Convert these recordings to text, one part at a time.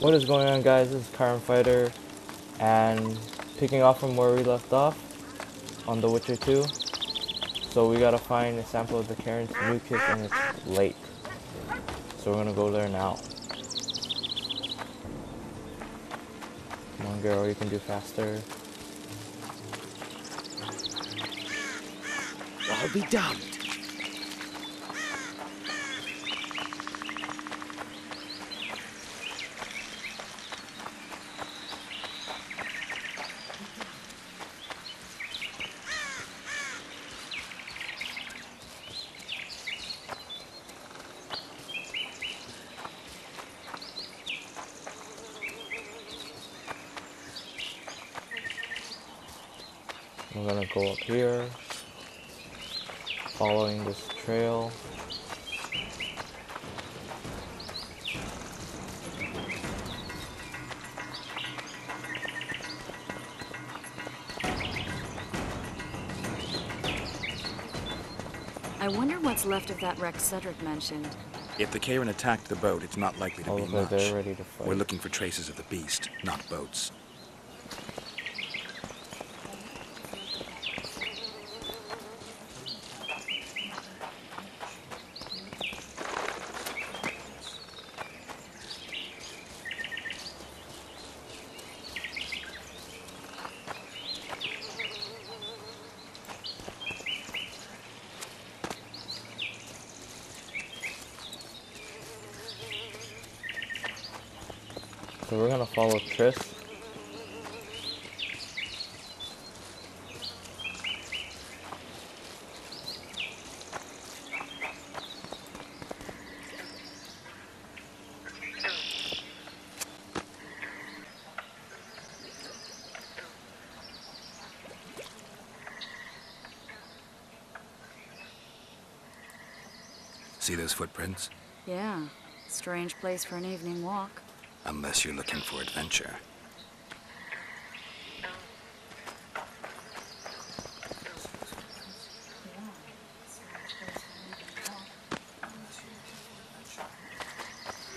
What is going on, guys? This is Carbon Fighter, and picking off from where we left off on The Witcher 2. So we gotta find a sample of the Kayran's mucus in its lake. So we're gonna go there now. Come on, girl, you can do faster. I'll be damned. I'm gonna go up here, following this trail. I wonder what's left of that wreck Cedric mentioned. If the Kayran attacked the boat, it's not likely to be much. Ready to fight. We're looking for traces of the beast, not boats. So we're gonna follow Tris. See those footprints? Yeah, strange place for an evening walk. Unless you're looking for adventure.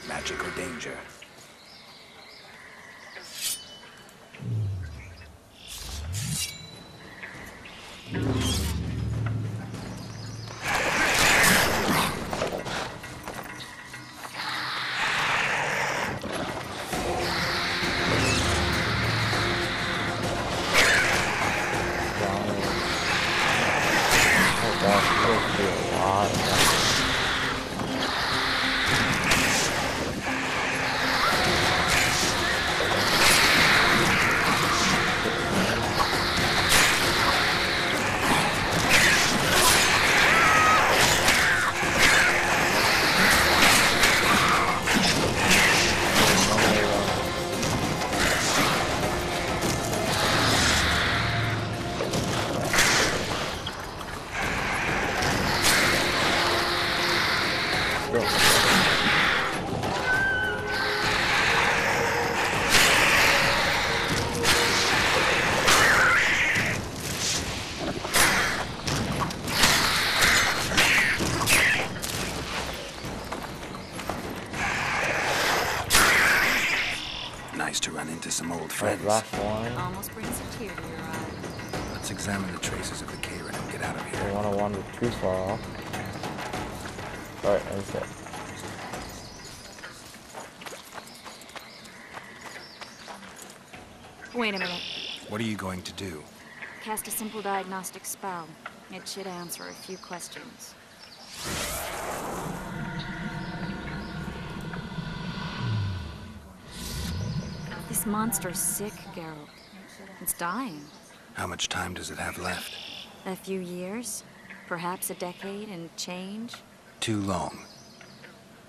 Magic or danger. Nice to run into some old friends. Last one. Almost brings a tear to your eye. Let's examine the traces of the Kayran and get out of here. I don't want to wander too far off. Alright, that's it. Wait a minute. What are you going to do? Cast a simple diagnostic spell. It should answer a few questions. This monster's sick, Geralt. It's dying. How much time does it have left? A few years. Perhaps a decade and change. Too long.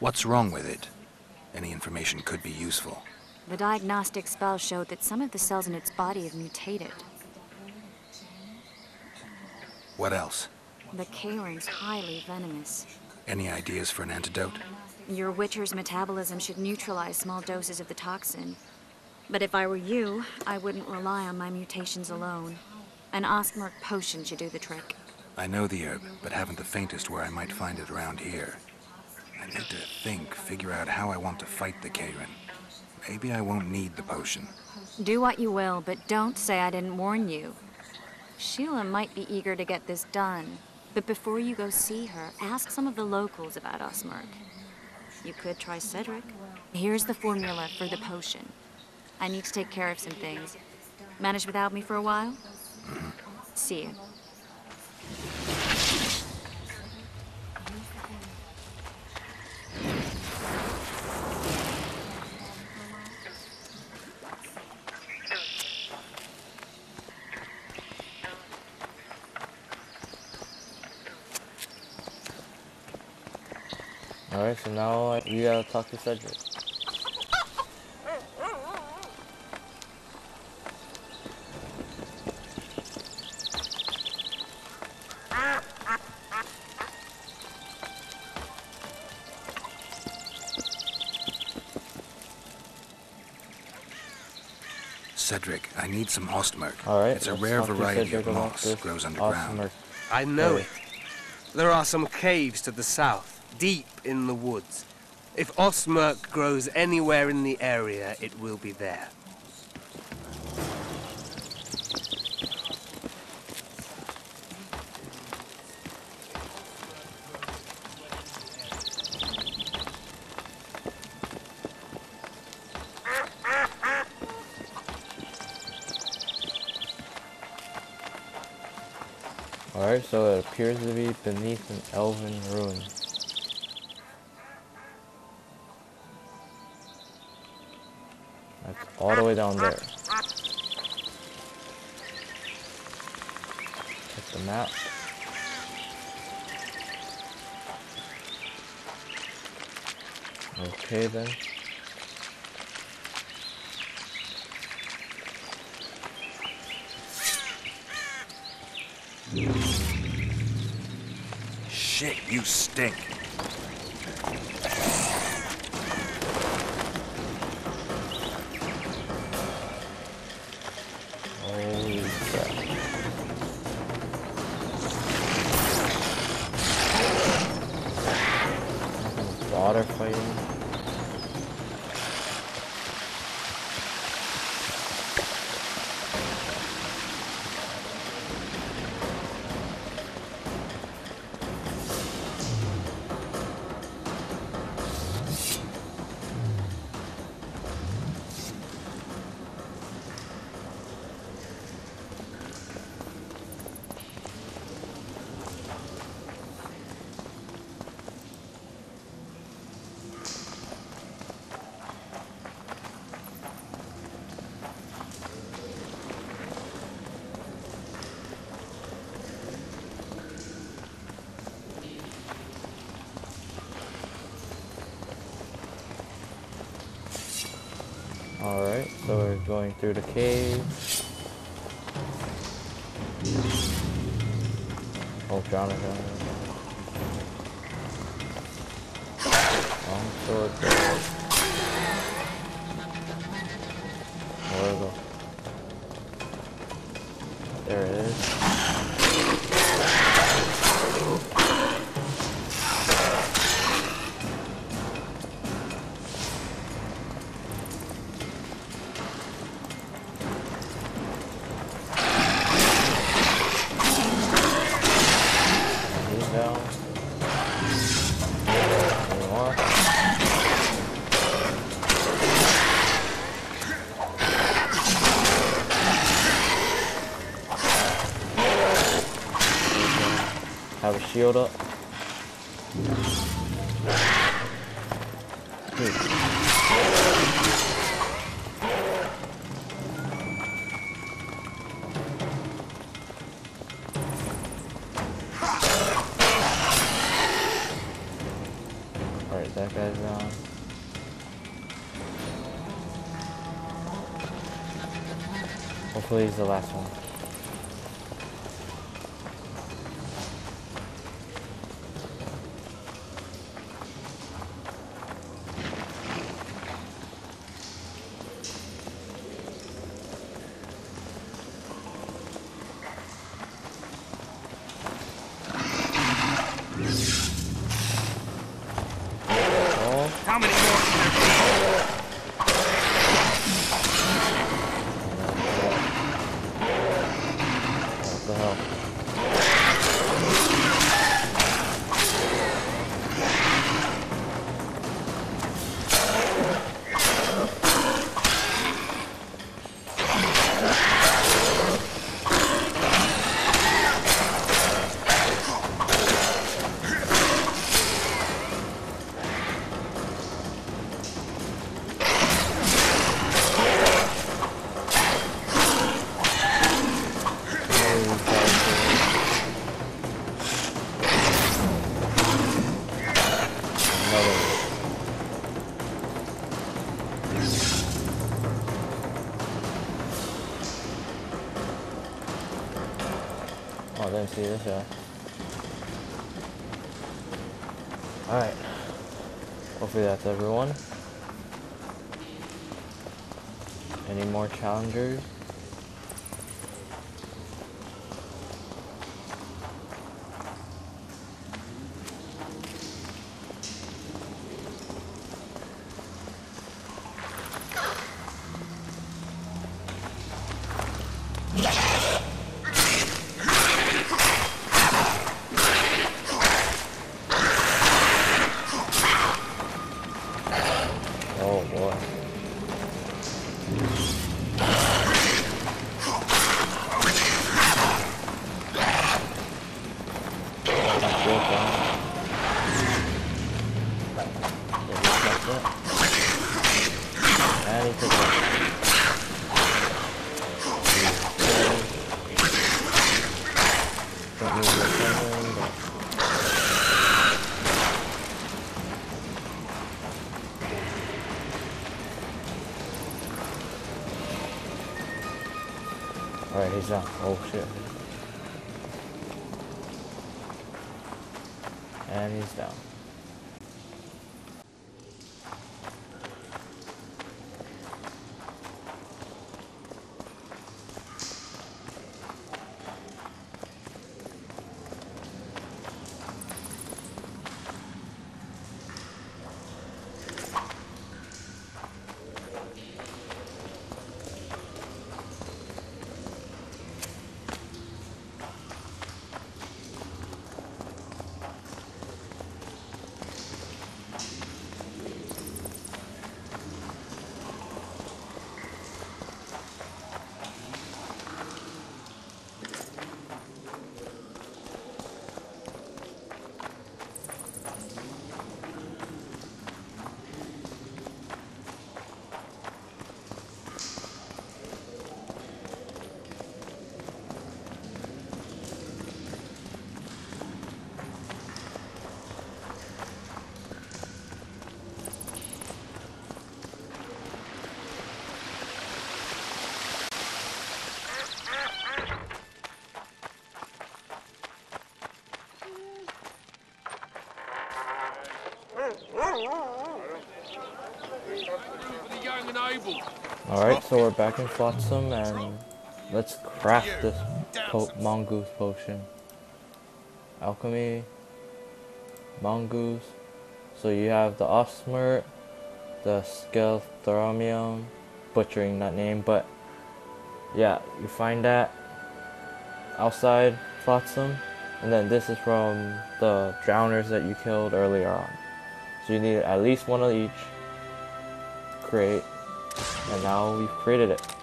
What's wrong with it? Any information could be useful. The diagnostic spell showed that some of the cells in its body have mutated. What else? The Kayran's highly venomous. Any ideas for an antidote? Your Witcher's metabolism should neutralize small doses of the toxin. But if I were you, I wouldn't rely on my mutations alone. An Ostmerk potion should do the trick. I know the herb, but haven't the faintest where I might find it around here. I need to figure out how I want to fight the Kayran. Maybe I won't need the potion. Do what you will, but don't say I didn't warn you. Sheila might be eager to get this done, but before you go see her, ask some of the locals about Ostmerk. You could try Cedric. Here's the formula for the potion. I need to take care of some things. Manage without me for a while? Mm-hmm. See you. Alright, so now you gotta talk to Cedric. Cedric, I need some Ostmerk. Alright, it's a rare variety of moss, grows underground. I know it. There are some caves to the south, deep in the woods. If Ostmerk grows anywhere in the area, it will be there. Alright, so it appears to be beneath an elven ruin. All the way down there. Check the map. Okay then. Shit, you stink. Alright, so we're going through the cave. Oh, Jonathan. Long sword. Where is it? There it is. Shield up. Alright, that guy's gone. Hopefully he's the last one. How many more? another. Oh, I didn't see this guy. Alright. Hopefully that's everyone. Any more challengers? Alright, he's down. Oh shit. And he's down. Alright, so we're back in Flotsam and let's craft this mongoose potion. Alchemy, mongoose. So you have the Ostmerk, the Skelthramium, butchering that name, but yeah, you find that outside Flotsam. And then this is from the drowners that you killed earlier on. So you need at least one of each. Create. And now we've created it.